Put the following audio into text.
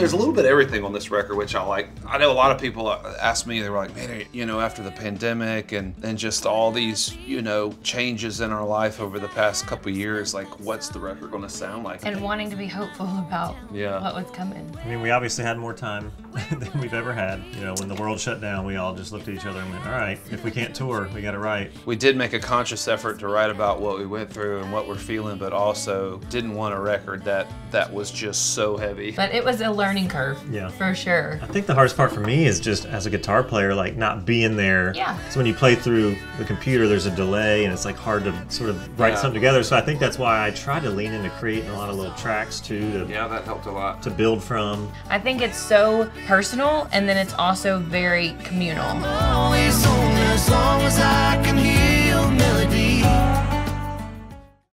There's a little bit of everything on this record, which I like. I know a lot of people asked me, they were like, man, you know, after the pandemic and just all these, you know, changes in our life over the past couple of years, like, what's the record going to sound like? And wanting to be hopeful about what was coming. I mean, we obviously had more time than we've ever had. You know, when the world shut down, we all just looked at each other and went, all right, if we can't tour, we got to write. We did make a conscious effort to write about what we went through and what we're feeling, but also didn't want a record that was just so heavy. But it was a learning curve, for sure. I think the hardest part for me is just as a guitar player, like not being there. Yeah. So when you play through the computer, there's a delay and it's like hard to sort of write something together. So I think that's why I tried to lean into creating a lot of little tracks too. That helped a lot. To build from. I think it's so personal and then it's also very communal. I'm always home as long as I can hear.